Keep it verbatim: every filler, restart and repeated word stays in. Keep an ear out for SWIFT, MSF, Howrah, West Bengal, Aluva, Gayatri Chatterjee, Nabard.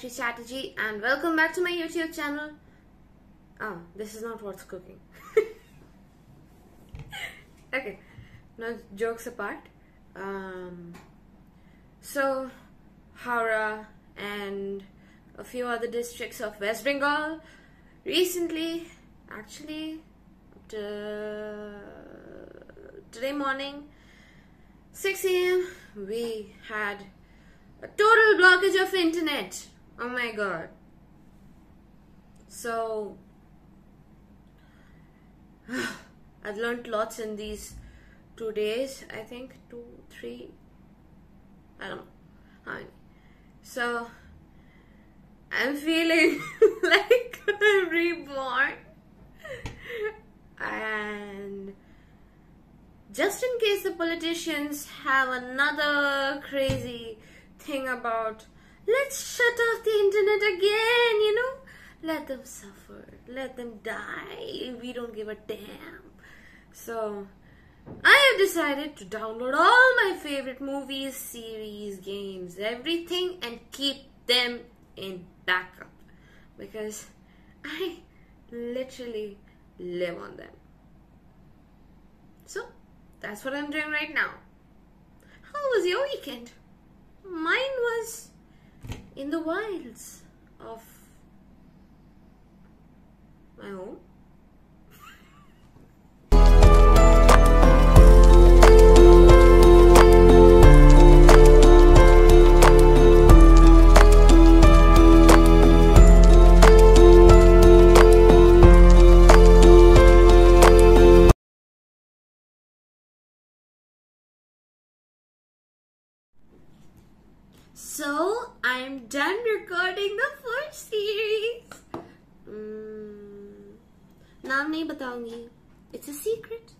Gayatri Chatterjee and welcome back to my YouTube channel. Oh, this is not what's cooking. Okay, now jokes apart. Um, so, Howrah and a few other districts of West Bengal recently, actually, up to today morning, six A M, we had a total blockage of internet. Oh my god. So I've learned lots in these two days, I think. Two, three, I don't know how many. So I'm feeling like I'm reborn. And just in case the politicians have another crazy thing about, let's shut off the internet again, you know, let them suffer, let them die, we don't give a damn. So I have decided to download all my favorite movies, series, games, everything, and keep them in backup, because I literally live on them. So that's what I'm doing right now. How was your weekend? Mine was in the wilds of my home. So, I'm done recording the first series. Mm, now I'm not going to tell you. It's a secret.